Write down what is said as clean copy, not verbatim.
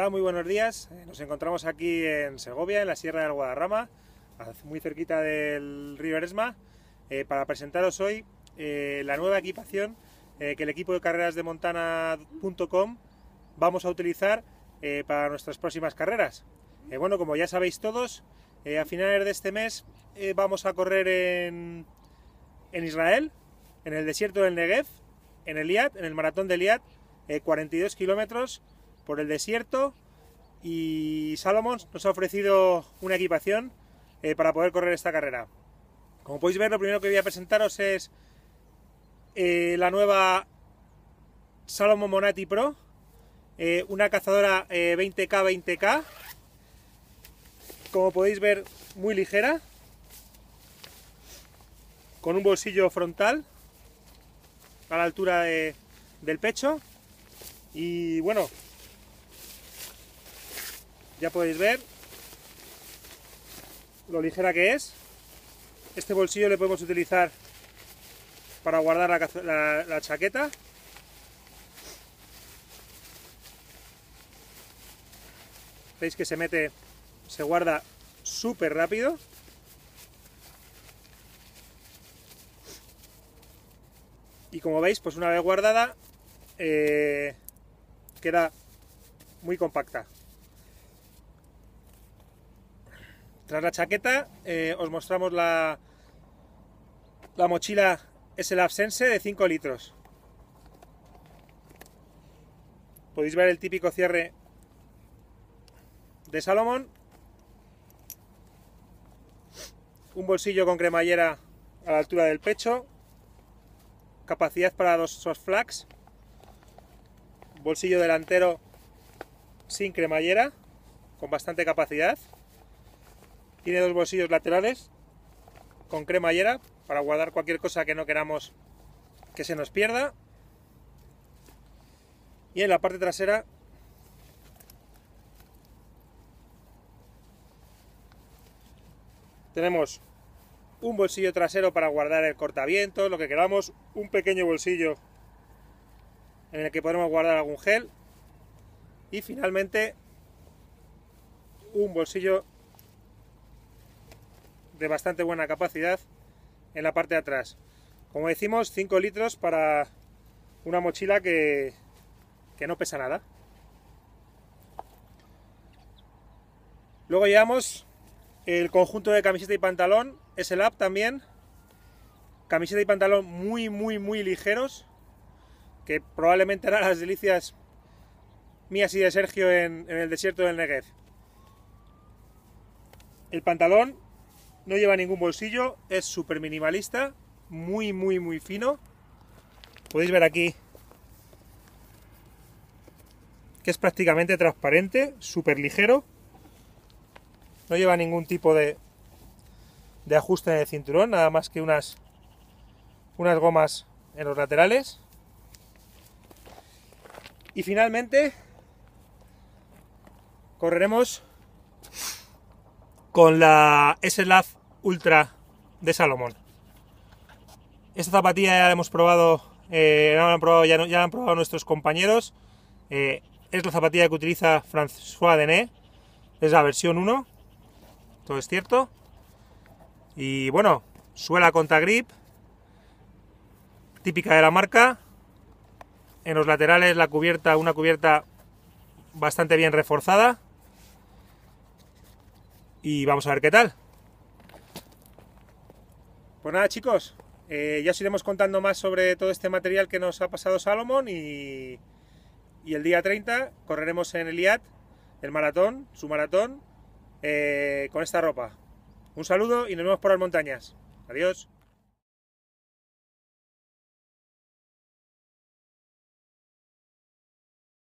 Hola, muy buenos días. Nos encontramos aquí en Segovia, en la Sierra del Guadarrama, muy cerquita del río Eresma, para presentaros hoy la nueva equipación que el equipo de carrerasdemontana.com vamos a utilizar para nuestras próximas carreras. Bueno, como ya sabéis todos, a finales de este mes vamos a correr en Israel, en el desierto del Negev, en Eilat, en el Maratón de Eilat, 42 kilómetros por el desierto, y Salomon nos ha ofrecido una equipación para poder correr esta carrera. Como podéis ver, lo primero que voy a presentaros es la nueva Salomon Monati Pro, una cazadora 20K. Como podéis ver, muy ligera, con un bolsillo frontal a la altura del pecho. Y bueno, ya podéis ver lo ligera que es. Este bolsillo le podemos utilizar para guardar la chaqueta. Veis que se mete, se guarda súper rápido. Y como veis, pues una vez guardada, queda muy compacta. Tras la chaqueta os mostramos la mochila S-Lab Sense de 5 litros. Podéis ver el típico cierre de Salomon. Un bolsillo con cremallera a la altura del pecho. Capacidad para 2 soft flags. Bolsillo delantero sin cremallera, con bastante capacidad. Tiene 2 bolsillos laterales con cremallera para guardar cualquier cosa que no queramos que se nos pierda. Y en la parte trasera tenemos un bolsillo trasero para guardar el cortavientos, lo que queramos. Un pequeño bolsillo en el que podremos guardar algún gel. Y finalmente un bolsillo de bastante buena capacidad en la parte de atrás. Como decimos, 5 litros para una mochila que no pesa nada. Luego llevamos el conjunto de camiseta y pantalón S-Lab también. Camiseta y pantalón muy ligeros, que probablemente hará las delicias mías y de Sergio en el desierto del Negev. El pantalón no lleva ningún bolsillo, es súper minimalista, muy fino. Podéis ver aquí que es prácticamente transparente, súper ligero. No lleva ningún tipo de ajuste de cinturón, nada más que unas gomas en los laterales. Y finalmente correremos con la S-Lab Ultra de Salomon. Esta zapatilla ya la hemos probado, ya la han probado nuestros compañeros. Es la zapatilla que utiliza François Adenet, es la versión 1, todo es cierto. Y bueno, suela Contagrip, típica de la marca. En los laterales la cubierta, una cubierta bastante bien reforzada. Y vamos a ver qué tal. Pues nada, chicos, ya os iremos contando más sobre todo este material que nos ha pasado Salomon. Y el día 30 correremos en Eilat, el maratón, su maratón, con esta ropa. Un saludo y nos vemos por las montañas. Adiós.